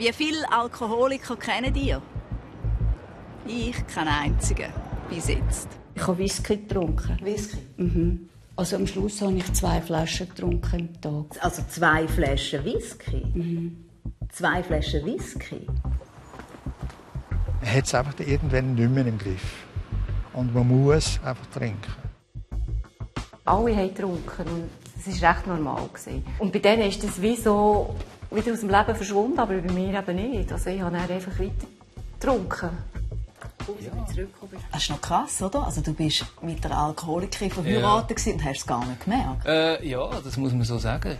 Wie viele Alkoholiker kennen ihr? Ich keinen einzigen bis jetzt. Ich habe Whisky getrunken. Whisky? Mhm. Also am Schluss habe ich 2 Flaschen getrunken am Tag. Also 2 Flaschen Whisky? Mhm. 2 Flaschen Whisky? Man hat es einfach irgendwann nicht mehr im Griff. Und man muss einfach trinken. Alle haben getrunken und es war recht normal. Und bei denen ist das wie so wieder aus dem Leben verschwunden, aber bei mir eben nicht. Also ich habe dann einfach weiter getrunken. Ja. Das ist noch krass, oder? Also du bist mit einer Alkoholikerin verheiratet und hast es gar nicht gemerkt. Ja, das muss man so sagen.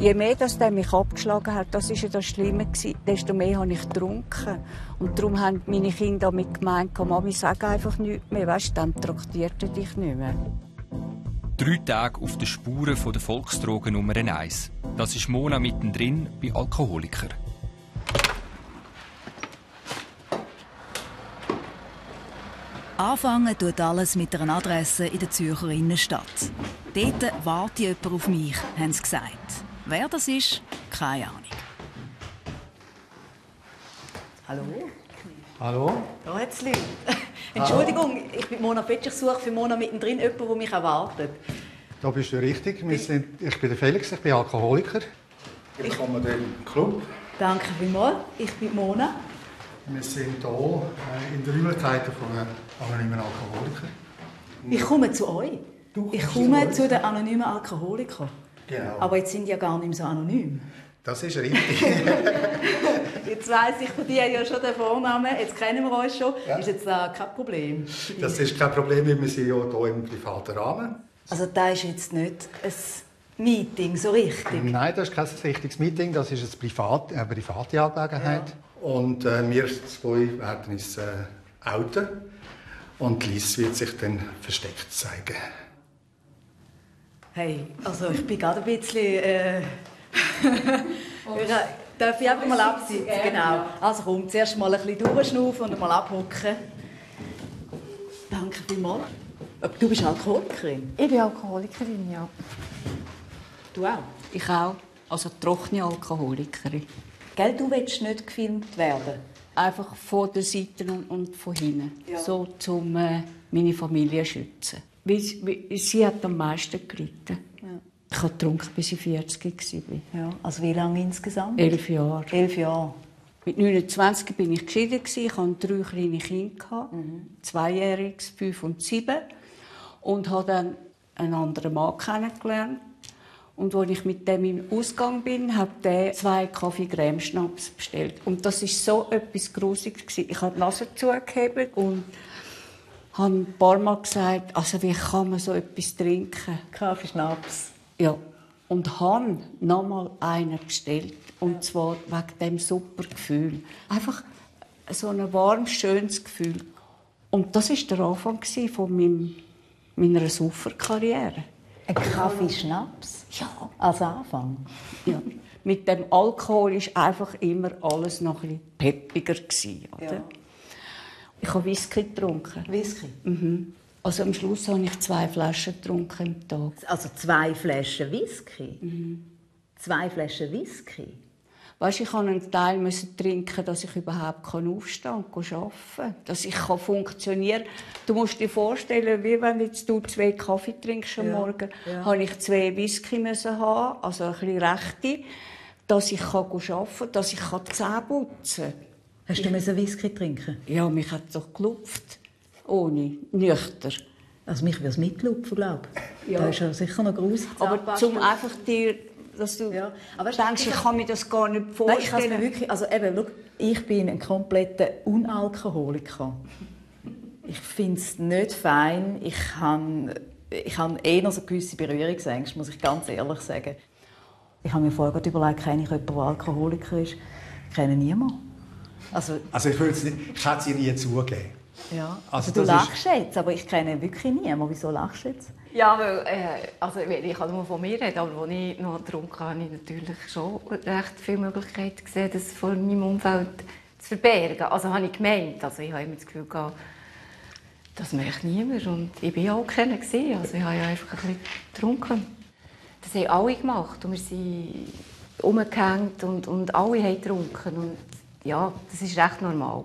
Je mehr dass der mich abgeschlagen hat, das war ja das Schlimme, desto mehr habe ich getrunken. Und darum haben meine Kinder damit gemeint, Mami, sag einfach nichts mehr, weißt, dann traktiert er dich nicht mehr. 3 Tage auf den Spuren der Volksdroge Nummer 1. Das ist Mona mittendrin bei Alkoholiker. Anfangen tut alles mit einer Adresse in der Zürcher Innenstadt. Dort wartet jemand auf mich, haben sie gesagt. Wer das ist, keine Ahnung. Hallo. Hallo. Da hat's Leute. Entschuldigung, ich bin Mona Vetsch, ich suche für Mona mittendrin jemanden, der mich erwartet. Da bist du richtig. Ich bin der Felix, ich bin Alkoholiker. Ich komme in den Club. Danke vielmals. Ich bin Mona. Wir sind hier in den Räumlichkeiten der anonymen Alkoholiker. Ich komme zu euch. Ich komme zu den anonymen Alkoholikern. Genau. Aber jetzt sind ja gar nicht mehr so anonym. Das ist richtig. Jetzt weiss ich von dir ja schon den Vornamen, jetzt kennen wir uns schon. Ja. Ist jetzt kein Problem? Das ist kein Problem, wir sind ja hier im privaten Rahmen. Also da ist jetzt nicht ein Meeting so richtig? Nein, das ist kein richtiges Meeting, das ist eine private Angelegenheit. Ja. Und wir zwei werden uns outen und Liz wird sich dann versteckt zeigen. Hey, also ich bin gerade ein bisschen... Darf ich einfach mal absitzen? Genau. Also komm, zuerst mal ein bisschen durchschnaufen und mal abhocken. Danke vielmals. Du bist Alkoholikerin? Ich bin Alkoholikerin, ja. Du auch? Ich auch. Also trockene Alkoholikerin. Gell, du willst nicht gefilmt werden? Einfach von der Seite und von hinten. Ja. So, um meine Familie zu schützen. Sie hat am meisten gelitten. Ja. Ich habe getrunken, bis ich 40 war. Ja, also wie lange insgesamt? 11 Jahre. 11 Jahre. Mit 29 bin ich geschieden. Ich hatte 3 kleine Kinder. Mhm. 2-jähriges, 5- und 7-jähriges. Und habe dann einen anderen Mann kennengelernt. Und als ich mit dem im Ausgang bin, habe der 2 Kaffee-Creme-Schnaps bestellt. Und das war so etwas Grusiges. Ich habe die Nase zugeheben und habe ein paar Mal gesagt, also wie kann man so etwas trinken? Kaffee-Schnaps. Ja. Und habe nochmal einen bestellt. Und zwar wegen diesem super Gefühl. Einfach so ein warm, schönes Gefühl. Und das war der Anfang von meiner Sauferkarriere. Ein Kaffeeschnaps? Ja. Als Anfang? Ja. Mit dem Alkohol war einfach immer alles noch ein bisschen peppiger. Oder? Ja. Ich habe Whisky getrunken. Whisky? Mhm. Also am Schluss habe ich 2 Flaschen getrunken am Tag. Also 2 Flaschen Whisky? Mhm. 2 Flaschen Whisky? Weißt, ich musste einen Teil trinken, dass ich überhaupt aufstehen und arbeiten kann, dass ich funktionieren kann. Du musst dir vorstellen, wie wenn jetzt du 2 Kaffee trinkst am Morgen, musste ich 2 Whisky haben, also ein bisschen rechte, dass ich arbeiten kann, dass ich die Zähne putzen kann. Hast du einen Whisky trinken? Ja, mich hat es doch gelupft. Ohne, nüchtern. Also mich würde es mitlupfen, glaube ich. Ja. Da ist ja sicher noch gruselig. Aber zum einfach dir... Dass du denkst, ich kann mir das gar nicht vorstellen. Nein, wirklich, also eben, schau, ich bin ein kompletter Unalkoholiker. Ich finde es nicht fein. Ich habe eher so gewisse Berührungsängste, muss ich ganz ehrlich sagen. Ich habe mir vorher überlegt, kenne ich jemanden, der Alkoholiker ist? Ich kenne niemanden. Also ich hätte es ihr nie zugeben. Ja. Also du lachst jetzt, aber ich kenne wirklich niemanden. Wieso lachst du jetzt? Ja, weil also ich kann nur von mir reden, aber als ich noch getrunken habe, habe ich natürlich schon recht viele Möglichkeiten gesehen, das vor meinem Umfeld zu verbergen. Also habe ich gemeint, also ich habe immer das Gefühl gehabt, das merkt niemand und ich war auch keiner gewesen. Also ich habe ja einfach ein bisschen getrunken. Das haben alle gemacht und wir sind rumgehängt und alle haben getrunken. Und ja, das war recht normal.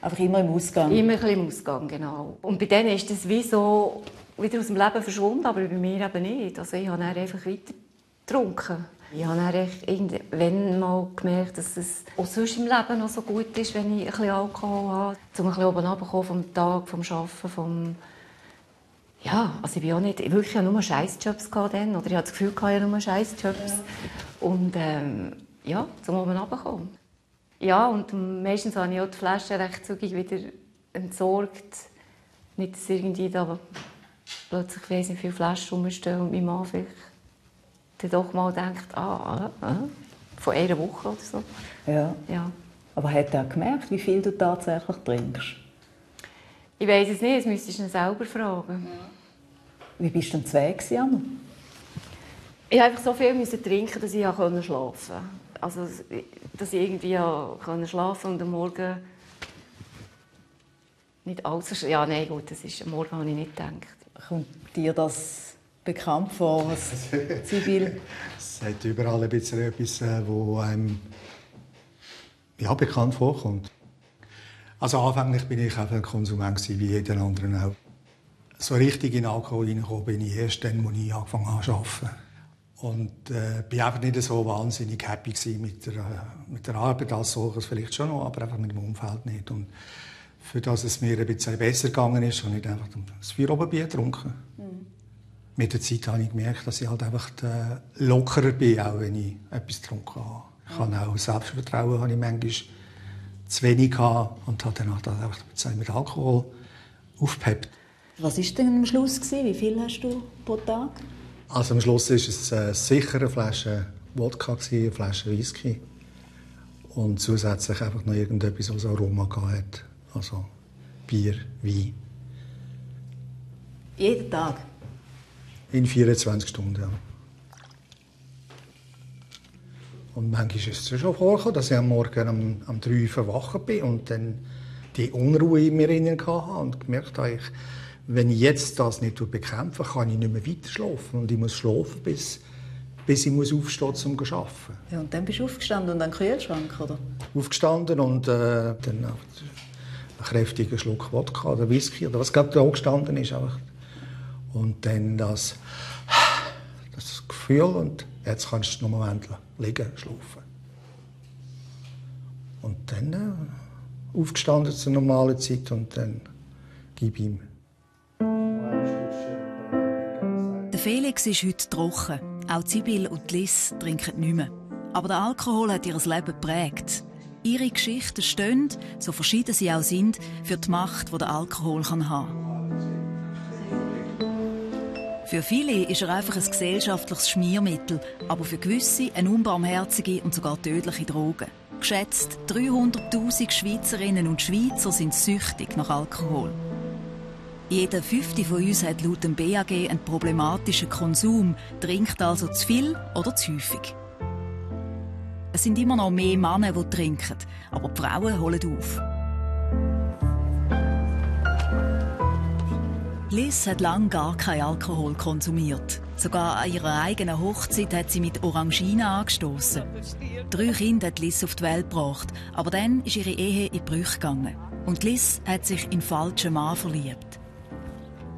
Einfach immer im Ausgang? Immer ein bisschen im Ausgang, genau. Und bei denen ist das wie so wieder aus dem Leben verschwunden, aber bei mir eben nicht. Also ich habe dann einfach weiter getrunken. Ich habe dann irgendwann mal gemerkt, dass es auch sonst im Leben noch so gut ist, wenn ich ein bisschen Alkohol habe, um ein bisschen oben runterzukommen vom Tag, vom Arbeiten, vom... Ja, also ich bin auch nicht... Wirklich, ich hatte nur Scheissjobs dann, oder ich hatte das Gefühl, ich hatte nur Scheissjobs. Ja. Und ja, um oben runterzukommen. Ja, und meistens habe ich auch die Flaschen recht zügig wieder entsorgt. Nicht, dass irgendwie da plötzlich, weiss nicht, viele Flaschen rumstehen und mein Mann vielleicht dann doch mal denkt, von einer Woche oder so. Ja. Ja. Aber hat er gemerkt, wie viel du tatsächlich trinkst? Ich weiss es nicht, das müsstest du ihn selber fragen. Wie bist du denn zu Weg gewesen? Ich musste einfach so viel trinken, dass ich schlafen konnte. Also, dass ich irgendwie schlafen und am Morgen nicht allzu... Ja, nein, gut, das ist... Am Morgen habe ich nicht gedacht. Kommt dir das bekannt vor, Sibylle? Es hat überall ein bisschen etwas, das einem ja, bekannt vorkommt. Also anfänglich war ich ein Konsument, wie jeder anderen auch. So richtig in Alkohol hineingekommen bin ich erst dann, als ich angefangen habe zu arbeiten. Und ich war einfach nicht so wahnsinnig happy mit der Arbeit als solches, vielleicht schon noch, aber einfach mit dem Umfeld nicht. Und für das es mir ein bisschen besser gegangen ist, habe ich einfach das Feierabendbier getrunken. Mhm. Mit der Zeit habe ich gemerkt, dass ich halt einfach lockerer bin, auch wenn ich etwas getrunken habe. Ich habe auch Selbstvertrauen, habe ich manchmal zu wenig gehabt und habe dann einfach mit Alkohol aufgepeppt. Was war denn am Schluss? Wie viel hast du pro Tag? Also am Schluss war es sicher eine Flasche Wodka, eine Flasche Whisky und zusätzlich einfach noch irgendetwas, was Aroma hatte. Also Bier, Wein. Jeden Tag? In 24 Stunden, ja. Und manchmal ist es schon vorgekommen, dass ich am Morgen um 3 Uhr verwacht bin und dann die Unruhe in mir drin hatte und gemerkt habe, wenn ich jetzt das nicht bekämpfe, kann ich nicht mehr weiter schlafen. Und ich muss schlafen, bis ich aufstehen muss, um zu arbeiten. Ja, und dann bist du aufgestanden und an den Kühlschrank, oder? Aufgestanden und dann einen kräftigen Schluck Wodka oder Whisky, oder was gerade da gestanden ist. Einfach. Und dann das Gefühl, und jetzt kannst du noch einen Moment liegen, schlafen. Und dann aufgestanden zur normalen Zeit und dann gib ihm. Felix ist heute trocken. Auch Sibylle und Liz trinken nicht mehr. Aber der Alkohol hat ihr Leben geprägt. Ihre Geschichten stehen, so verschieden sie auch sind, für die Macht, die der Alkohol haben kann. Für viele ist er einfach ein gesellschaftliches Schmiermittel, aber für gewisse eine unbarmherzige und sogar tödliche Droge. Geschätzt 300'000 Schweizerinnen und Schweizer sind süchtig nach Alkohol. Jeder 5. von uns hat laut dem BAG einen problematischen Konsum, trinkt also zu viel oder zu häufig. Es sind immer noch mehr Männer, die trinken, aber die Frauen holen auf. Liz hat lange gar keinen Alkohol konsumiert. Sogar an ihrer eigenen Hochzeit hat sie mit Orangina angestossen. 3 Kinder hat Liz auf die Welt gebracht, aber dann ist ihre Ehe in Brüche gegangen. Und Liz hat sich in den falschen Mann verliebt.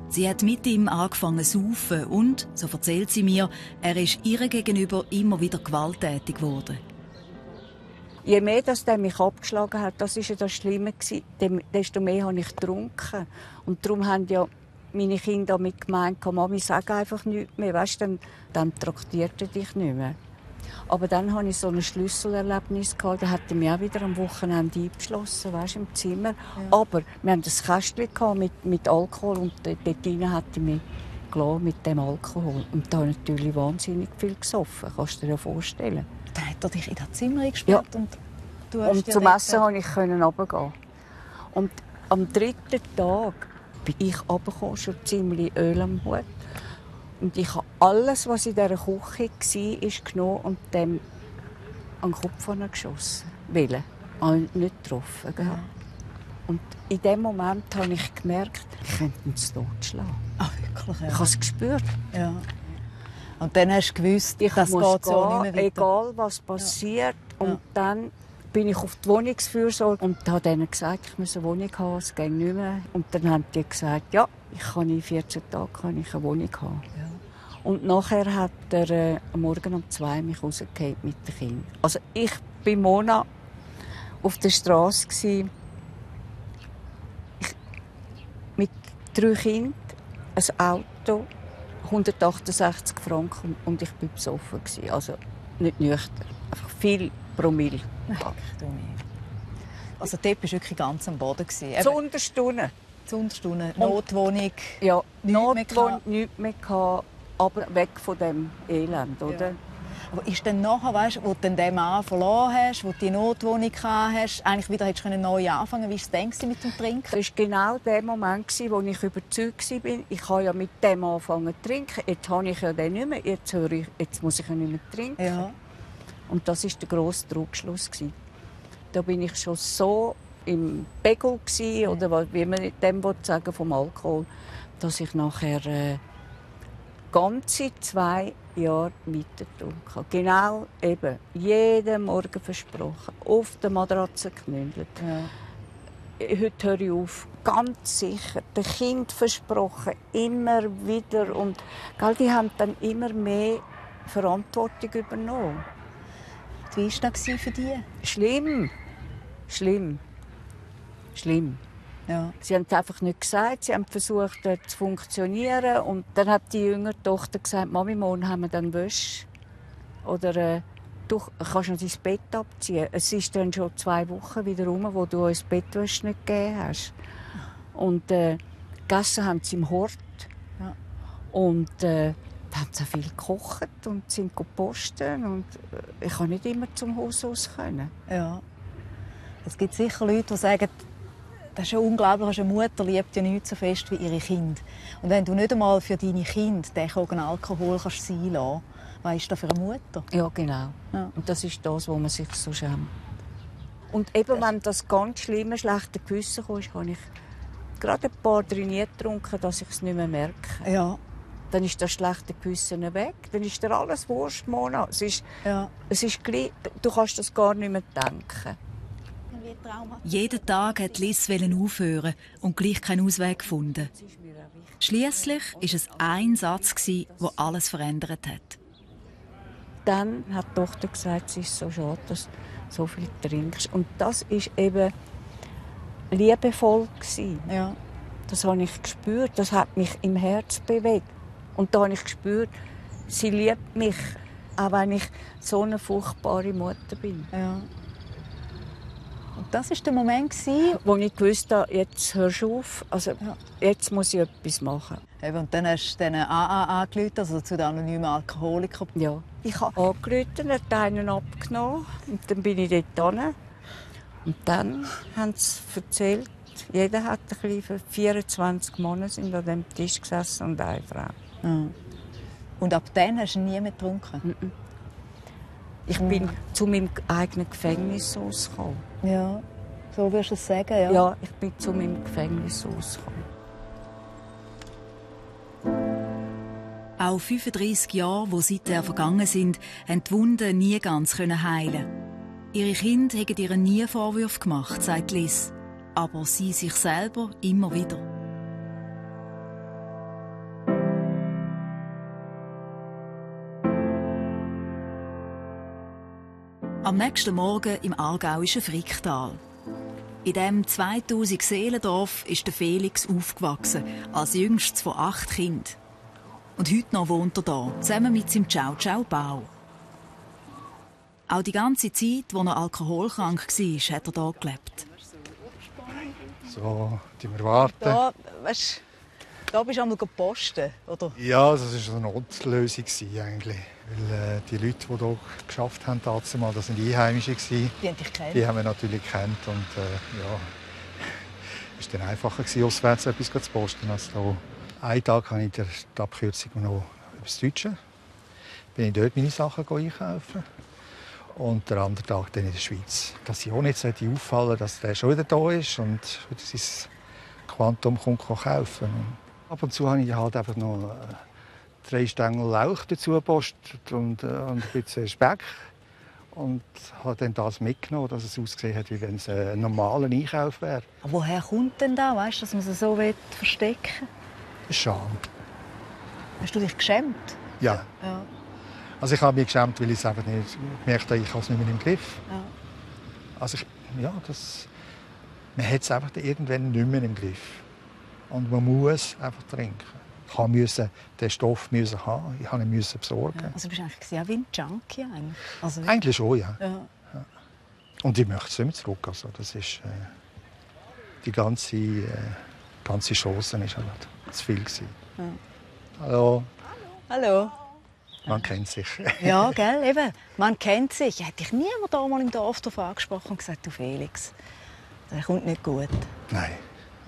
Sie hat mit ihm angefangen zu saufen und, so erzählt sie mir, er ist ihr gegenüber immer wieder gewalttätig geworden. Je mehr er mich abgeschlagen hat, das war ja das Schlimme, desto mehr habe ich getrunken. Und darum haben ja meine Kinder damit gemeint, Mami, sag einfach nichts mehr, weißt, dann traktiert er dich nicht mehr. Aber dann hatte ich so ein Schlüsselerlebnis, da hat er mich auch wieder am Wochenende eingeschlossen, weißt, im Zimmer. Ja. Aber wir hatten ein Kästchen mit Alkohol und dort drin hat er mich gelassen mit dem Alkohol. Und da habe ich natürlich wahnsinnig viel gesoffen, kannst du dir ja vorstellen. Dann hat er dich in das Zimmer eingesperrt, ja. Und du hast und zum Essen konnte ich runtergehen. Und am 3. Tag bin ich runtergekommen, schon ziemlich Öl am Hut. Und ich habe alles, was in dieser Küche war, genommen und dem an den Kopf geschossen. Wille. Nicht getroffen. Ja. Und in dem Moment habe ich gemerkt, ich könnte ihn zu Tod schlagen. Ach, wirklich? Ja. Ich habe es gespürt. Ja. Und dann hast du gewusst, das geht so nicht mehr weiter. Egal was passiert. Ja. Und dann bin ich auf die Wohnungsfürsorge und habe denen gesagt, ich muss eine Wohnung haben, es ging nicht mehr. Und dann haben die gesagt, ja, ich kann in 14 Tagen kann ich eine Wohnung haben. Ja. Und nachher hat er am Morgen um 2 Uhr mich rausgeholt mit den Kindern. Also ich war Mona auf der Straße mit 3 Kindern, ein Auto, 168 Franken und ich war besoffen. Also nicht nüchtern, einfach viel Promille. Ach, du mir. Also dort warst du wirklich ganz am Boden. Zu Unterstunden. Zu Unterstunden. Notwohnung. Ja, Notwohnung, nichts mehr gehabt, aber weg von dem Elend, oder? Ja. Aber ist denn nachher, weißt, wo du den Mann verloren hast, wo du die Notwohnung hast, eigentlich wieder hättest du neu anfangen können? Wie war es denn mit dem Trinken? Es war genau der Moment, wo ich überzeugt war, ich habe ja mit dem angefangen zu trinken, jetzt habe ich ja den nicht mehr, jetzt muss ich ja nicht mehr trinken. Ja. Und das war der grosse Trugschluss. Da war ich schon so im Pegel, oder wie man dem sagen vom Alkohol, dass ich nachher ganze 2 Jahre weitergetrunken habe. Genau eben. Jeden Morgen versprochen. Auf der Matratze geknündelt. Ja. Heute höre ich auf. Ganz sicher. Den Kind versprochen. Immer wieder. Und gell, die haben dann immer mehr Verantwortung übernommen. Wie war das für dich? Schlimm. Schlimm. Schlimm. Ja. Sie haben es einfach nicht gesagt, sie haben versucht zu funktionieren. Und dann hat die jüngere Tochter gesagt, Mami, morgen haben wir dann Wäsche. Oder du kannst noch dein Bett abziehen. Es ist dann schon 2 Wochen wieder rum, wo du uns Bettwäsche nicht gegeben hast. Und gegessen haben sie im Hort. Ja. Und dann haben sie auch viel gekocht und sind gepostet. Und ich konnte nicht immer zum Haus können. Ja. Es gibt sicher Leute, die sagen, das ist ja unglaublich, eine Mutter liebt ja nicht so fest wie ihre Kinder. Und wenn du nicht einmal für deine Kinder den Kogen Alkohol kannst sein lassen, was ist das für eine Mutter? Ja, genau. Ja. Und das ist das, wo man sich so schämt. Und eben, wenn das ganz schlimme, schlechte Gewissen kommt, habe ich gerade ein paar trainiert getrunken, dass ich es nicht mehr merke. Ja. Dann ist das schlechte Gewissen weg. Dann ist dir alles wurscht, Mona. Es ist gleich, du kannst das gar nicht mehr denken. Jeden Tag wollte Liz aufhören und gleich keinen Ausweg gefunden. Schliesslich war es ein Satz, der alles verändert hat. Dann hat die Tochter gesagt, es ist so schade, dass du so viel trinkst. Und das war eben liebevoll. Ja. Das habe ich gespürt, das hat mich im Herzen bewegt. Und da habe ich gespürt, sie liebt mich, auch wenn ich so eine furchtbare Mutter bin. Ja. Und das war der Moment, wo ich wusste, jetzt hörst du auf, also jetzt muss ich etwas machen. Eben, und dann hast du den AA angerufen, also zu den anonymen Alkoholikern. Ja, ich habe angerufen, hat einen abgenommen und dann bin ich dort hin. Und dann haben sie erzählt, jeder hat ein bisschen, 24 Monate sind an diesem Tisch gesessen und eine Frau. Ja. Und ab dann hast du nie mehr getrunken? Mm-mm. Ich bin zu meinem eigenen Gefängnis rausgekommen. Ja, so würdest du es sagen, ja? Ja, ich bin zu meinem Gefängnis rausgekommen. Auch 35 Jahre, die seither vergangen sind, konnten die Wunden nie ganz heilen. Ihre Kinder haben ihr nie Vorwürfe gemacht, sagt Liz. Aber sie sich selber immer wieder. Am nächsten Morgen im aargauischen Fricktal. In diesem 2000-Seelendorf ist Felix aufgewachsen, als jüngstes von 8 Kindern. Und heute noch wohnt er hier, zusammen mit seinem Ciao-Ciao-Bau. Auch die ganze Zeit, als er alkoholkrank war, hat er hier gelebt. So, wir warten. Da, weißt, da bist du einmal gepostet, oder? Ja, das war eine Notlösung eigentlich. Weil die Leute, die hier geschafft haben, das waren die Einheimischen. Die haben dich gekannt. Die haben wir natürlich gekannt. Und ja, es war dann einfacher, auswärts etwas zu posten als hier. Einen Tag habe ich in der Abkürzung noch übers Deutsche. Bin ich dort meine Sachen einkaufen. Und der andere Tag dann in der Schweiz. Dass ich auch nicht auffallen sollte, dass der schon wieder da ist und wieder sein Quantum kaufen kommt. Ab und zu habe ich halt einfach noch 3 Stängel Lauch dazu gepostet und ein bisschen Speck. Und habe dann das mitgenommen, dass es ausgesehen hat, wie wenn es ein normaler Einkauf wäre. Aber woher kommt denn da, weißt, dass man es so verstecken will? Scham. Hast du dich geschämt? Ja. Also ich habe mich geschämt, weil ich es einfach nicht gemerkt habe, ich habe es nicht mehr im Griff. Ja. Also man hat es einfach irgendwann nicht mehr im Griff. Und man muss einfach trinken. Ich musste den Stoff haben, ich musste ihn besorgen. Ja, also bist du eigentlich auch wie ein Junkie? Also eigentlich schon, ja. Und ich möchte es nicht mehr zurück. Also das ist, die ganze Chance war halt zu viel. Ja. Hallo. Hallo. Man kennt sich. Ja, gell, eben. Man kennt sich. Hätte ich niemand einmal im Dorf darauf angesprochen und gesagt, du Felix, der kommt nicht gut. Nein.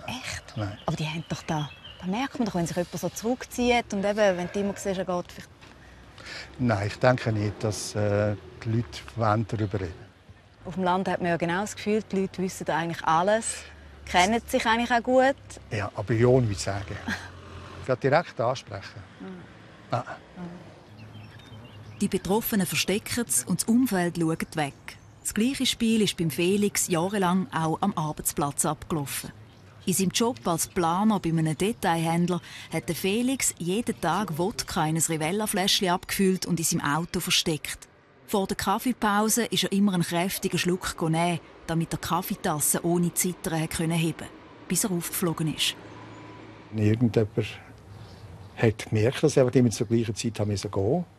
Echt? Nein. Aber die haben doch da. Da merkt man doch, wenn sich jemand so zurückzieht und eben, wenn du immer siehst, er geht vielleicht... Nein, ich denke nicht, dass die Leute darüber reden wollen. Auf dem Land hat man ja genau das Gefühl, die Leute wissen eigentlich alles, kennen sich eigentlich auch gut. Ja, aber ja, ohne zu sagen. Ich will direkt ansprechen. Nein. Die Betroffenen verstecken es und das Umfeld schaut weg. Das gleiche Spiel ist beim Felix jahrelang auch am Arbeitsplatz abgelaufen. In seinem Job als Planer bei einem Detailhändler hat Felix jeden Tag Wodka in ein Rivella-Fläschchen abgefüllt und in seinem Auto versteckt. Vor der Kaffeepause ist er immer einen kräftigen Schluck genommen, damit er die Kaffeetasse ohne Zittern heben konnte, bis er aufgeflogen ist. Irgendjemand hat gemerkt, dass er immer zur gleichen Zeit gehen musste.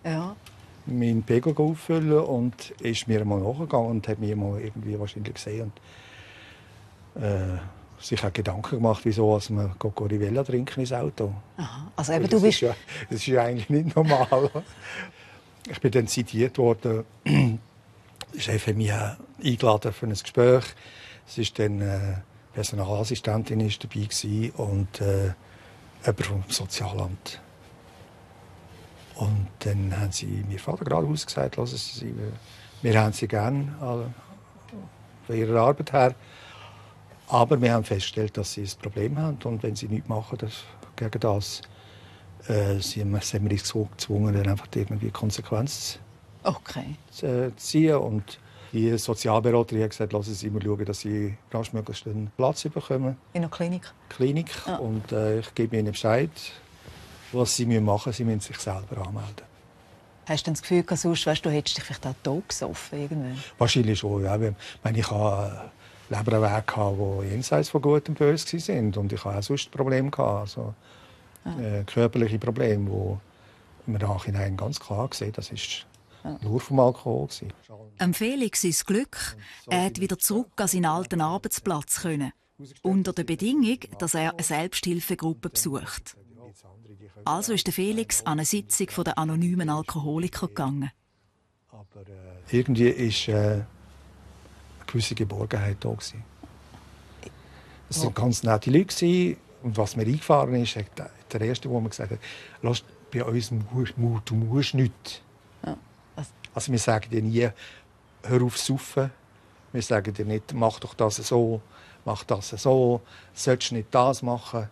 Ja. Meinen Pegel auffüllen und ist mir einmal nachgegangen und hat mich mal irgendwie wahrscheinlich gesehen. Und, sich auch Gedanken gemacht, wieso man Rivella trinken ins Auto. Aha, also eben, du bist... das ist ja eigentlich nicht normal. Ich bin dann zitiert worden. Der Chef hat mich eingeladen für ein Gespräch. Es war dann Personalassistentin ist dabei und jemand vom Sozialamt. Und dann haben sie mir Vater geradeaus gesagt, lassen Sie, wir haben Sie gerne von Ihrer Arbeit her. Aber wir haben festgestellt, dass sie ein Problem haben. Und wenn sie nichts machen gegen das, sind wir so gezwungen, dann einfach irgendwie Konsequenzen zu ziehen. Und die Sozialberaterin hat gesagt, lassen Sie immer schauen, dass Sie raschmöglichst einen Platz bekommen. In der Klinik. Ja. Und ich gebe Ihnen Bescheid, was Sie machen müssen. Sie müssen sich selber anmelden. Hast du das Gefühl, sonst, weißt, du hättest dich vielleicht auch totgesoffen irgendwann? Wahrscheinlich schon, ja. Ich habe Leberweg hatte, die jenseits von Gut und Böse waren. Und ich hatte auch sonst Probleme, also körperliche Probleme, wo im Nachhinein ganz klar gesehen, das ist nur vom Alkohol. Felix ist Glück, er hat wieder zurück an seinen alten Arbeitsplatz können. Unter der Bedingung, dass er eine Selbsthilfegruppe besucht. Also ist Felix an eine Sitzung der anonymen Alkoholiker gegangen. Irgendwie ist eine gewisse Geborgenheit da. Es waren ganz nette Leute. Und was mir eingefahren ist, hat der Erste, der mir gesagt hat, lass bei uns, du musst nichts. Ja. Also wir sagen dir nie, hör auf zu saufen. Wir sagen dir nicht, mach doch das so, mach das so, sollst nicht das machen.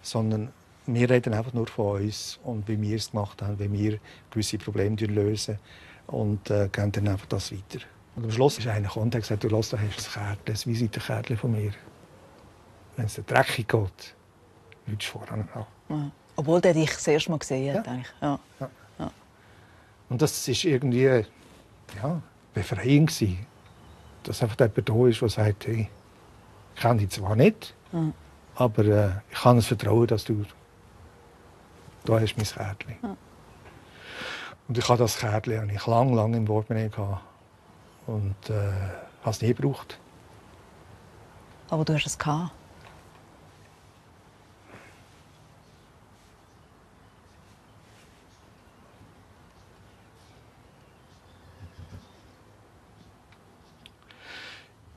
Sondern wir reden einfach nur von uns und wie wir es gemacht haben, wie wir gewisse Probleme lösen und gehen dann einfach das weiter. Und am Schluss ist einer gekommen und hat gesagt, du lass, da hast du das Visitenkärtchen von mir. Wenn es dir dreckig geht, würdest du voran auch. Ja. Obwohl der dich das erste Mal gesehen hat. Ja. Ja. Ja. Und das war irgendwie befreiend. Dass einfach jemand da ist, der sagt, hey, ich kenne dich zwar nicht, aber ich kann es vertrauen, dass du da hast mein Kärtchen. Ja. Und ich hatte das Kärtchen lange im Portemonnaie. Und habe es nie gebraucht. Aber du hast es gehabt.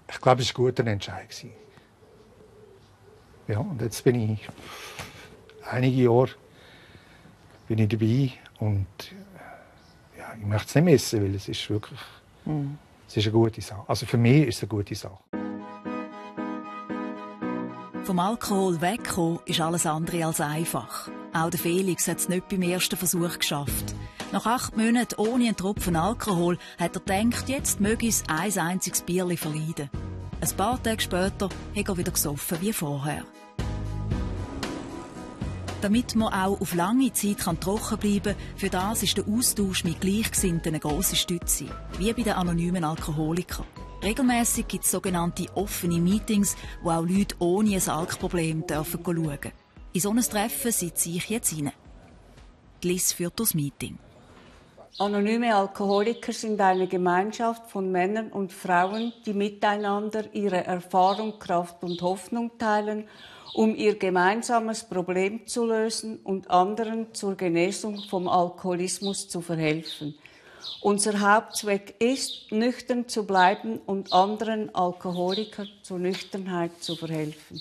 Ich glaube, es war ein guter Entscheid. Ja, und jetzt bin ich einige Jahre dabei. Und ja, ich möchte es nicht missen, weil es ist wirklich... Es ist eine gute Sache. Also für mich ist es eine gute Sache. Vom Alkohol wegkommen ist alles andere als einfach. Auch der Felix hat es nicht beim ersten Versuch geschafft. Nach 8 Monaten ohne einen Tropfen Alkohol hat er gedacht, jetzt möge es ein einziges Bierli verleiden. Ein paar Tage später hat er wieder gesoffen wie vorher. Damit man auch auf lange Zeit trocken bleiben kann, für das ist der Austausch mit Gleichgesinnten eine grosse Stütze, wie bei den anonymen Alkoholikern. Regelmässig gibt es sogenannte offene Meetings, wo auch Leute ohne ein Alkproblem schauen dürfen. In so einem Treffen sitze ich jetzt rein. Die Liz führt das Meeting. Anonyme Alkoholiker sind eine Gemeinschaft von Männern und Frauen, die miteinander ihre Erfahrung, Kraft und Hoffnung teilen, um ihr gemeinsames Problem zu lösen und anderen zur Genesung vom Alkoholismus zu verhelfen. Unser Hauptzweck ist, nüchtern zu bleiben und anderen Alkoholikern zur Nüchternheit zu verhelfen.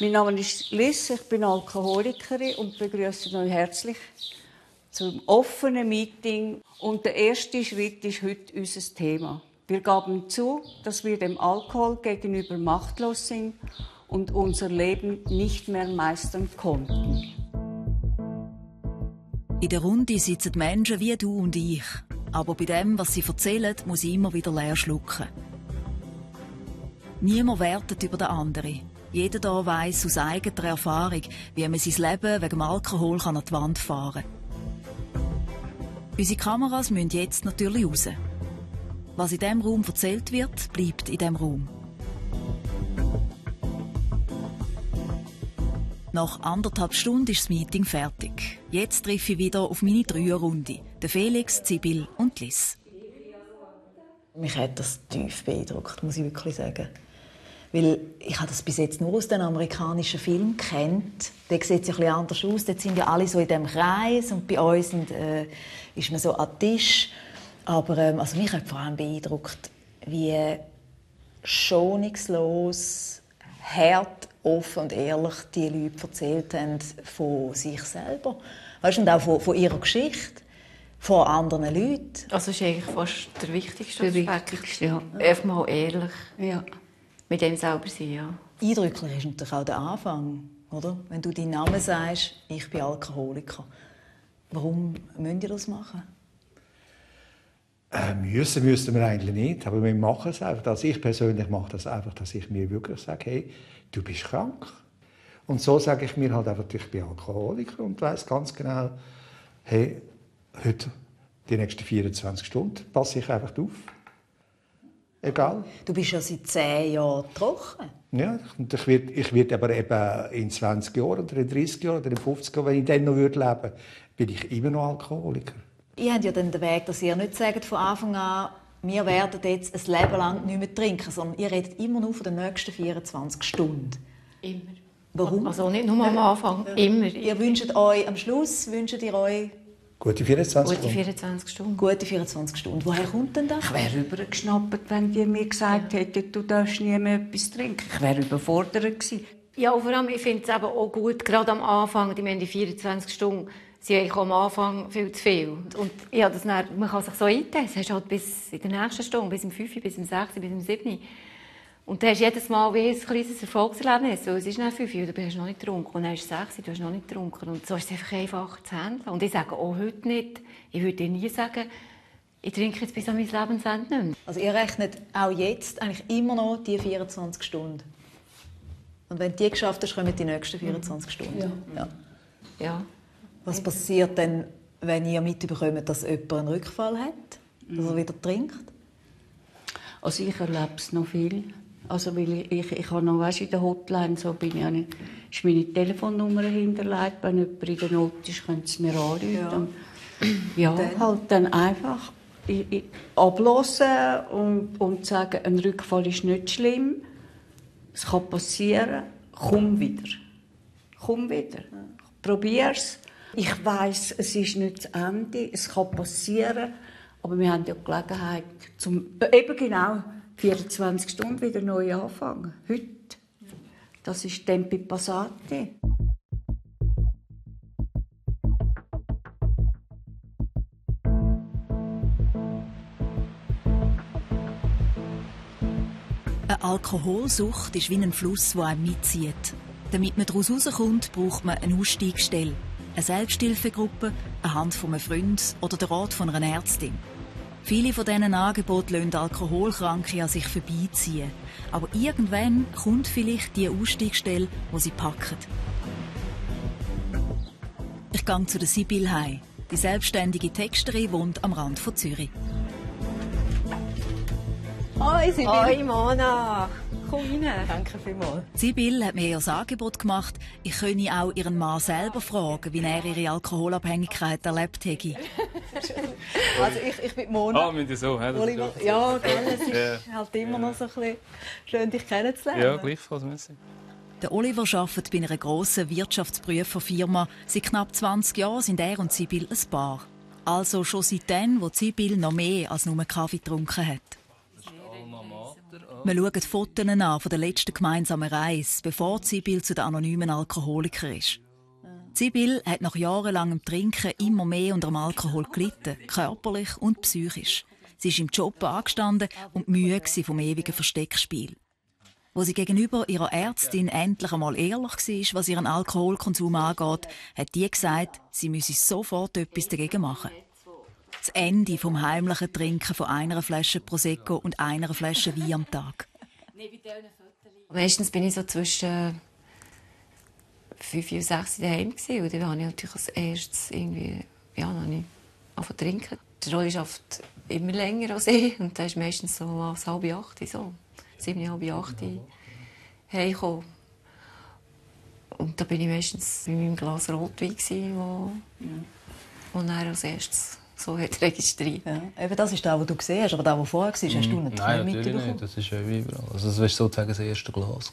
Mein Name ist Liz, ich bin Alkoholikerin und begrüße euch herzlich zum offenen Meeting. Und der erste Schritt ist heute unser Thema. Wir gaben zu, dass wir dem Alkohol gegenüber machtlos sind und unser Leben nicht mehr meistern konnten. In der Runde sitzen Menschen wie du und ich. Aber bei dem, was sie erzählen, muss ich immer wieder leer schlucken. Niemand wertet über den anderen. Jeder hier weiss aus eigener Erfahrung, wie man sein Leben wegen Alkohol an die Wand fahren kann. Unsere Kameras müssen jetzt natürlich raus. Was in diesem Raum erzählt wird, bleibt in diesem Raum. Nach 1,5 Stunden ist das Meeting fertig. Jetzt treffe ich wieder auf meine 3er-Runde. Felix, Sibylle und Liz. Mich hat das tief beeindruckt, muss ich wirklich sagen. Weil ich habe das bis jetzt nur aus den amerikanischen Filmen kennt. Der sieht ja etwas anders aus. Dort sind ja alle so in diesem Kreis. Und bei uns ist man so an Tisch. Aber also mich hat vor allem beeindruckt, wie schonungslos, hart, offen und ehrlich die Leute erzählt haben von sich selber. Weißt, und auch von ihrer Geschichte, von anderen Leuten. Also ist eigentlich fast der wichtigste Aspekt. Ja. Erstmal ehrlich. Ja. Mit dem selber sein, ja. Eindrücklich ist natürlich auch der Anfang, oder? Wenn du deinen Namen sagst, ich bin Alkoholiker. Warum müsst ihr das machen? Müssen wir eigentlich nicht, aber wir machen es einfach. Also ich persönlich mache das einfach, dass ich mir wirklich sage, hey, du bist krank. Und so sage ich mir halt einfach, ich bin Alkoholiker und weiss ganz genau, hey, heute, die nächsten 24 Stunden, passe ich einfach auf. Egal. Du bist ja seit 10 Jahren trocken. Ja, und ich werde aber eben in 20 Jahren oder in 30 Jahren oder in 50 Jahren, wenn ich dann noch leben würde, bin ich immer noch Alkoholiker. Ihr habt ja den Weg, dass ihr nicht sagt von Anfang an, wir werden jetzt ein Leben lang nicht mehr trinken, sondern ihr redet immer nur von den nächsten 24 Stunden. Immer. Warum? Also nicht nur am Anfang, immer. Ihr wünscht euch am Schluss, gute 24 Stunden. Gute 24 Stunden. Woher kommt denn das? Ich wäre übergeschnappt, wenn ihr mir gesagt hättet, du darfst nie mehr etwas trinken. Ich wäre überfordert gewesen. Ja, und vor allem, ich finde es aber auch gut, gerade am Anfang, die 24 Stunden, sie haben am Anfang viel zu viel. Und ja, das dann, man kann sich so einteilen. Das hast du halt bis in der nächsten Stunde, bis um 5, bis um 6, bis um 7. Und dann hast du jedes Mal wie ein kleines Erfolgserlebnis. Weil es ist nach 5, du bist noch nicht getrunken. Und dann ist es 6, du hast noch nicht getrunken. Und so ist es einfach einfacher zu handeln. Und ich sage auch heute nicht, ich würde dir nie sagen, ich trinke jetzt bis an mein Lebensende nicht mehr. Also ihr rechnet auch jetzt eigentlich immer noch die 24 Stunden. Und wenn du die geschafft hast, kommen die nächsten 24 Stunden. Ja. Ja. Ja. Was passiert denn, wenn ihr mitbekommt, dass jemand einen Rückfall hat, dass er wieder trinkt? Also ich erlebe es noch viel. Also weil ich habe noch, weißt, in der Hotline, so bin ich eine, ist meine Telefonnummer hinterlegt. Wenn jemand in der Not ist, können sie mir anrufen. Ja, und, ja dann? Halt dann einfach ablassen und sagen, ein Rückfall ist nicht schlimm. Es kann passieren. Komm wieder. Komm wieder. Probier's. Ich weiss, es ist nicht das Ende, es kann passieren, aber wir haben ja die Gelegenheit, zum eben genau 24 Stunden wieder neu anfangen. Heute. Das ist Tempi Passati. Eine Alkoholsucht ist wie ein Fluss, der einen mitzieht. Damit man daraus rauskommt, braucht man eine Ausstiegsstelle. eine Selbsthilfegruppe, eine Hand von einem Freund oder der Rat von einer Ärztin. Viele von diesen Angeboten lassen Alkoholkranke an sich vorbeiziehen. Aber irgendwann kommt vielleicht die Ausstiegsstelle, die sie packen. Ich gehe zu der Sibylle heim. Die selbstständige Texterin wohnt am Rand von Zürich. Hoi Sibylle. Hoi Mona. Komm rein. Danke vielmals. Sibylle hat mir ihr Angebot gemacht, ich könne auch ihren Mann selber fragen, wie er ihre Alkoholabhängigkeit erlebt hätte. Also ich bin Mona. Ah, mit dir so. Ja, Oliver, ja es ist halt immer noch so ein bisschen schön, dich kennenzulernen. Ja, gleichfalls. Merci. Der Oliver arbeitet bei einer grossen Wirtschaftsprüferfirma. Seit knapp 20 Jahren sind er und Sibylle ein Paar. Also schon seitdem, wo Sibylle noch mehr als nur Kaffee getrunken hat. Wir schauen Fotos an von der letzten gemeinsamen Reise, bevor Sibylle zu den anonymen Alkoholikern ist. Sibylle hat nach jahrelangem Trinken immer mehr unter dem Alkohol gelitten, körperlich und psychisch. Sie ist im Job angestanden und müde vom ewigen Versteckspiel. Als sie gegenüber ihrer Ärztin endlich einmal ehrlich war, was ihren Alkoholkonsum angeht, hat die gesagt, sie müsse sofort etwas dagegen machen. Das Ende vom heimlichen Trinken von einer Flasche Prosecco und einer Flasche Wein am Tag. Meistens bin ich so zwischen 5 und 6 daheim und dann habe ich natürlich als erstes irgendwie, ja, noch nicht angefangen zu trinken. Die Rolli schafft immer länger als ich und das ist meistens so um 7:30 so. 7:30 heimgekommen. Und da war ich meistens mit meinem Glas Rotwein, das er als erstes so registriert hat. Ja. Eben das ist das, was du gesehen hast, aber das, was vorher war, hast du nicht mitbekommen? Nein, natürlich nicht. Das ist ja überall. Also, das war sozusagen das erste Glas.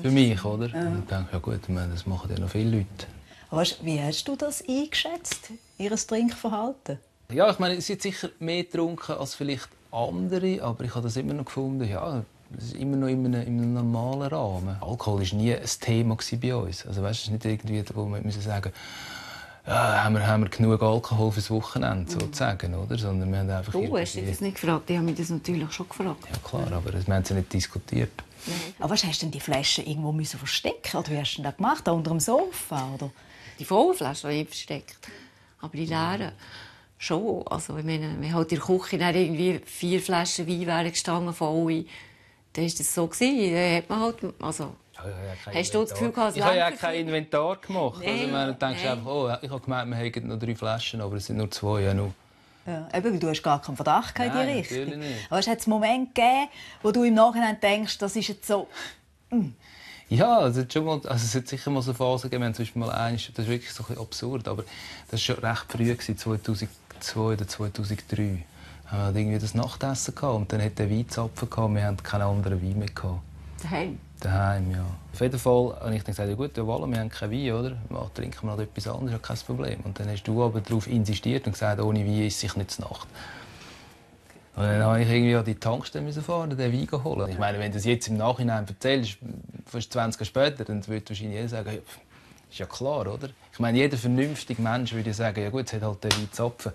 Für mich, oder? Ja. Und ich denke, ja gut, das machen ja noch viele Leute. Aber wie hast du das eingeschätzt, ihr Trinkverhalten? Ja, ich meine, sie hat sicher mehr getrunken als vielleicht andere, aber ich habe das immer noch gefunden, ja, das ist immer noch in einem normalen Rahmen. Alkohol war nie ein Thema bei uns. Also, weißt, es ist nicht irgendwie, wo man müssen sagen, ja, haben wir genug Alkohol fürs Wochenende, sozusagen, oder? Sondern wir haben einfach hast du das nicht gefragt? Ich habe mich das natürlich schon gefragt. Ja klar, aber wir haben es nicht diskutiert. Aber was hast du denn die Flasche irgendwo müssen verstecken? Oder wie hast du das gemacht? Unter dem Sofa, oder? Die vollen Flaschen habe ich versteckt, aber die leeren schon. Also, ich meine, wir hatten in der Küche dann irgendwie 4 Flaschen Wein wären gestanden, voll. Dann war das so. Dann hat man halt, also, hast du das Gefühl gehabt, ich habe ja kein Inventar gemacht. Nee, also, man denkt einfach, oh, ich habe gemeint, wir hätten noch 3 Flaschen, aber es sind nur 2. Ja, nur. Ja, eben, du hast gar keinen Verdacht gehabt in die Richtung. Aber es hat einen Moment gegeben, wo du im Nachhinein denkst, das ist jetzt so... Ja, es hat schon mal, also es hat sicher mal so Phasen gegeben, zum Beispiel mal eine, das ist wirklich so ein bisschen absurd, aber das war schon recht früh, 2002 oder 2003. Wir hatten irgendwie das Nachtessen und dann hatte der Wein Zapfen gehabt, wir hatten keinen anderen Wein mehr. Daheim? Daheim, ja. Auf jeden Fall habe ich dann gesagt, ja gut, ja, wir haben keinen Wein, oder? Wir trinken mal etwas anderes, ja, kein Problem. Und dann hast du aber darauf insistiert und gesagt, ohne Wein ist sich nicht zu Nacht. Und dann musste ich irgendwie an die Tankstelle fahren und den Wein holen. Ich meine, wenn du das jetzt im Nachhinein erzählst, fast 20 Jahre später, dann würde wahrscheinlich jeder sagen, ja, ist ja klar, oder? Ich meine, jeder vernünftige Mensch würde sagen, ja gut, jetzt hat halt den Wein Zapfen.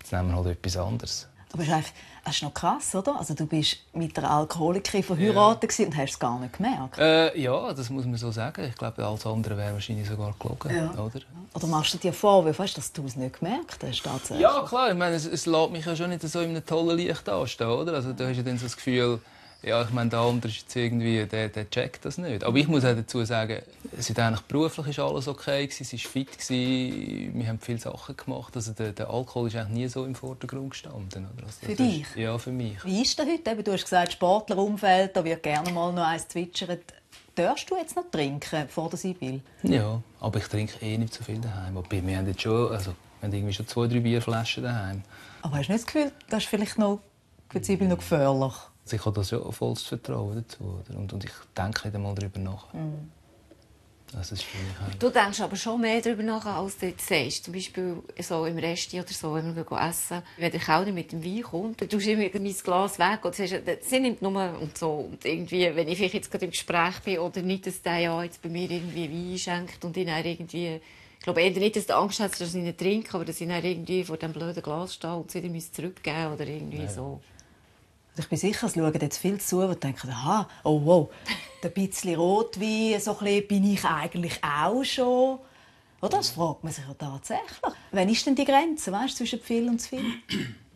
Jetzt nehmen wir halt etwas anderes. Aber das ist noch krass, oder? Also, du warst mit einer Alkoholikerin verheiratet und hast es gar nicht gemerkt. Ja, das muss man so sagen. Ich glaube, alles andere wäre wahrscheinlich sogar gelogen. Ja. Oder machst du dir Vorwürfe, dass du es nicht gemerkt hast? Tatsächlich? Ja, klar. Ich meine, es lässt mich ja schon nicht so in einem tollen Licht anstehen, oder? Also, du hast ja dann so das Gefühl, ja, ich meine, der andere ist jetzt irgendwie, der checkt das nicht. Aber ich muss auch dazu sagen, es war eigentlich beruflich alles okay, es war fit, wir haben viele Sachen gemacht. Also der Alkohol ist eigentlich nie so im Vordergrund gestanden. Also, für dich? Ist, ja, für mich. Wie ist das heute? Du hast gesagt, Sportlerumfeld, da wird gerne mal noch eins zwitschern. Darfst du jetzt noch trinken, vor der Sibylle? Ja, aber ich trinke eh nicht so viel daheim. Aber wir haben jetzt schon, also, wir haben irgendwie schon 2, 3 Bierflaschen daheim. Aber hast du nicht das Gefühl, das ist vielleicht noch für die Sibylle noch gefährlich? Ich habe das ja volles Vertrauen dazu. Und ich denke nicht einmal darüber nach. Das ist für mich halt. Du denkst aber schon mehr darüber nach, als du jetzt sagst. Zum Beispiel so im Resti oder so, wenn wir essen. Wenn der Kellner mit dem Wein kommt, dann tust du immer mein Glas weg. Und sie nimmt nur und so. Und irgendwie, wenn ich jetzt gerade im Gespräch bin oder nicht, dass der ja jetzt bei mir irgendwie Wein schenkt und ihn irgendwie... Ich glaube eher nicht, dass du Angst hast, dass ich nicht trinke, aber dass ich irgendwie vor diesem blöden Glas stehe und sie ihm zurückgeben oder irgendwie so. Ich bin sicher, es schauen jetzt viele zu und denken, aha, oh wow, ein bisschen Rotwein, so ein bisschen bin ich eigentlich auch schon. Oder? Das fragt man sich ja tatsächlich. Wann ist denn die Grenze, weißt, zwischen viel und zu viel?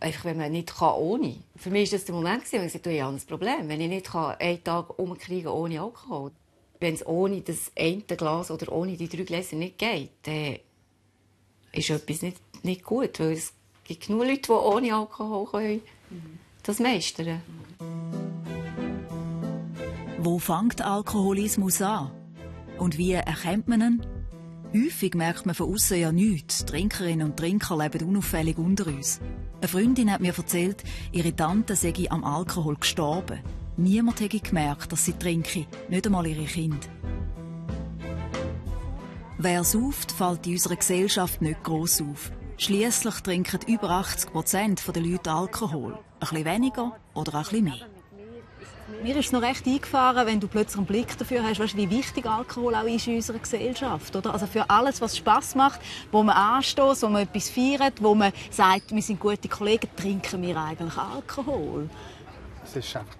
Einfach, wenn man nicht kann, ohne. Für mich war das der Moment, wo ich sagte, ich habe ein Problem, wenn ich nicht einen Tag umkriegen kann ohne Alkohol. Wenn es ohne das eine Glas oder ohne die 3 Gläser nicht geht, dann ist etwas nicht gut. Weil es gibt genug Leute, die ohne Alkohol können das meistern. Wo fängt Alkoholismus an? Und wie erkennt man ihn? Häufig merkt man von außen ja nichts. Trinkerinnen und Trinker leben unauffällig unter uns. Eine Freundin hat mir erzählt, ihre Tante sei am Alkohol gestorben. Niemand hätte gemerkt, dass sie trinke, nicht einmal ihre Kinder. Wer sauft, fällt in unserer Gesellschaft nicht gross auf. Schliesslich trinken über 80% der Leute Alkohol. Ein bisschen weniger oder ein bisschen mehr. Mir ist es noch recht eingefahren, wenn du plötzlich einen Blick dafür hast, weißt, wie wichtig Alkohol auch ist in unserer Gesellschaft. Oder? Also für alles, was Spass macht, wo man anstößt, wo man etwas feiert, wo man sagt, wir sind gute Kollegen, trinken wir eigentlich Alkohol. Es ist einfach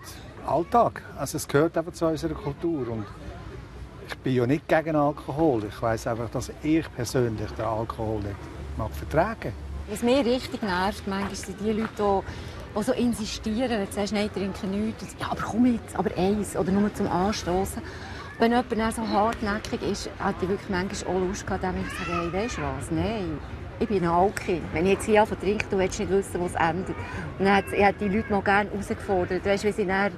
Alltag. Also es gehört einfach zu unserer Kultur. Und ich bin ja nicht gegen Alkohol. Ich weiss einfach, dass ich persönlich den Alkohol nicht vertragen mag. Was mir richtig nervt, manchmal sind die Leute, die so insistieren, wenn du sagst, nein, trinke nichts. Ja, aber komm jetzt, aber eins oder nur zum Anstoßen. Wenn jemand so hartnäckig ist, hat ich wirklich manchmal auch Lust gehabt, dass ich sage, hey, weißt du was, nein, ich bin ein Alki. Wenn ich jetzt hier trinke, du willst nicht wissen, wo es endet. Und dann hat die Leute noch gerne herausgefordert, weißt, wie sie dann,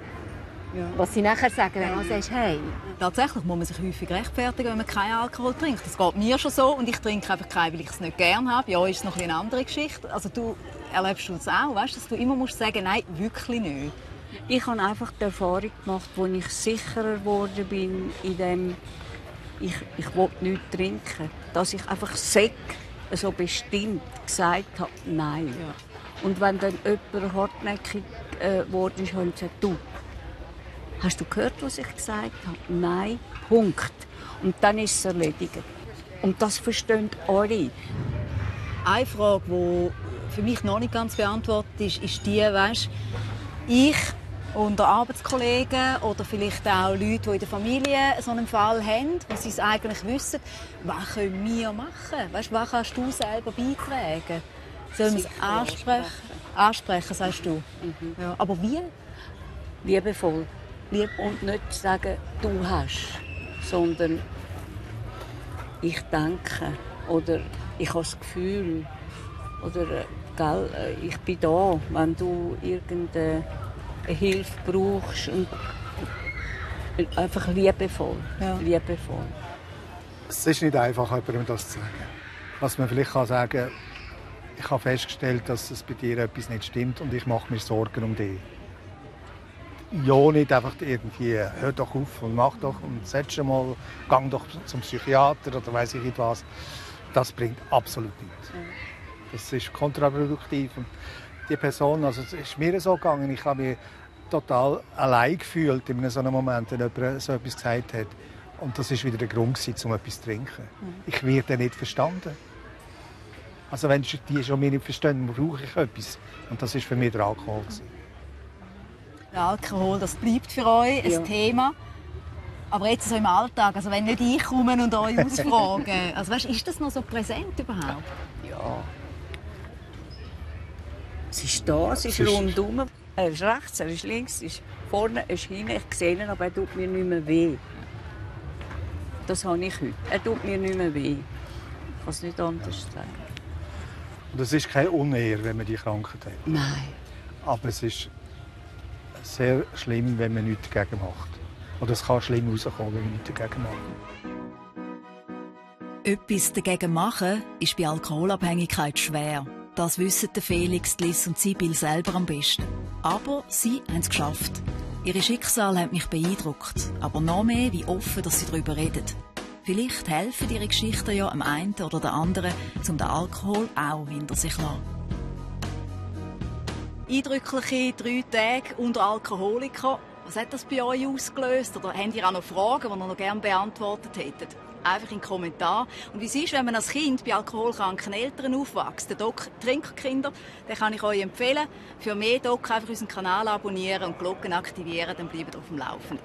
was sie nachher sagen, wenn man sagt, hey. Tatsächlich muss man sich häufig rechtfertigen, wenn man keinen Alkohol trinkt. Das geht mir schon so und ich trinke einfach keinen, weil ich es nicht gerne habe. Ja, ist es noch eine andere Geschichte. Also du erlebst du es auch, weißt, dass du immer musst sagen, nein, wirklich nicht. Ich habe einfach die Erfahrung gemacht, als ich sicherer geworden bin, in dem ich will nichts trinken, dass ich einfach so bestimmt gesagt habe, nein. Ja. Und wenn dann jemand hartnäckig geworden ist, habe ich gesagt, du, hast du gehört, was ich gesagt habe? Nein, Punkt. Und dann ist es erledigt. Und das verstehen alle. Eine Frage, die für mich noch nicht ganz beantwortet ist, ist die, weißt, ich unter Arbeitskollegen oder vielleicht auch Leute, die in der Familie so einen Fall haben, wo sie es eigentlich wissen, was können wir machen? Weißt, was kannst du selber beitragen? Sollen wir es ansprechen, sagst du? Mhm. Ja. Aber wie? Liebevoll. Und nicht sagen, du hast, sondern ich denke oder ich habe das Gefühl oder gell, ich bin da, wenn du irgendeine Hilfe brauchst. Und einfach liebevoll, ja. Liebevoll. Es ist nicht einfach, jemandem das zu sagen. Was man vielleicht kann sagen, ich habe festgestellt, dass es bei dir etwas nicht stimmt und ich mache mir Sorgen um dich. Ja, nicht einfach irgendwie, hör doch auf und mach doch und setz dich mal, geh doch zum Psychiater oder weiss ich nicht was. Das bringt absolut nichts. Das ist kontraproduktiv. Und die Person, also es ist mir so gegangen, ich habe mich total allein gefühlt in so einem Moment, wenn jemand so etwas gesagt hat. Und das war wieder der Grund, um etwas zu trinken. Ich werde nicht verstanden. Also wenn die schon mich nicht verstehen, brauche ich etwas. Und das war für mich der Alkohol. Der Alkohol, das bleibt für euch ein Thema. Aber jetzt so im Alltag, also wenn nicht ich komme und euch ausfrage, also weißt, ist das noch so präsent überhaupt? Ja. Es ist da, es ist rundum. Er ist rechts, er ist links, er ist vorne, er ist hinten. Ich sehe ihn, aber er tut mir nicht mehr weh. Das habe ich heute. Er tut mir nicht mehr weh. Ich kann es nicht anders sagen. Und es ist keine Unehr, wenn man die Krankheit hat. Nein. Aber es ist sehr schlimm, wenn man nichts dagegen macht. Oder es kann schlimm rauskommen, wenn man nichts dagegen macht. Etwas dagegen machen ist bei Alkoholabhängigkeit schwer. Das wissen Felix, Liz und Sibylle selber am besten. Aber sie haben es geschafft. Ihre Schicksal hat mich beeindruckt. Aber noch mehr, wie offen dass sie darüber reden. Vielleicht helfen ihre Geschichten ja dem einen oder der anderen, um den Alkohol auch hinter sich zu lassen. Eindrückliche 3 Tage unter Alkoholikern. Was hat das bei euch ausgelöst? Oder habt ihr auch noch Fragen, die ihr noch gerne beantwortet hättet? Einfach in den Kommentar. Und wie es ist, wenn man als Kind bei alkoholkranken Eltern aufwächst, der Doc Trinkerkinder, den kann ich euch empfehlen. Für mehr Doc einfach unseren Kanal abonnieren und die Glocke aktivieren, dann bleibt ihr auf dem Laufenden.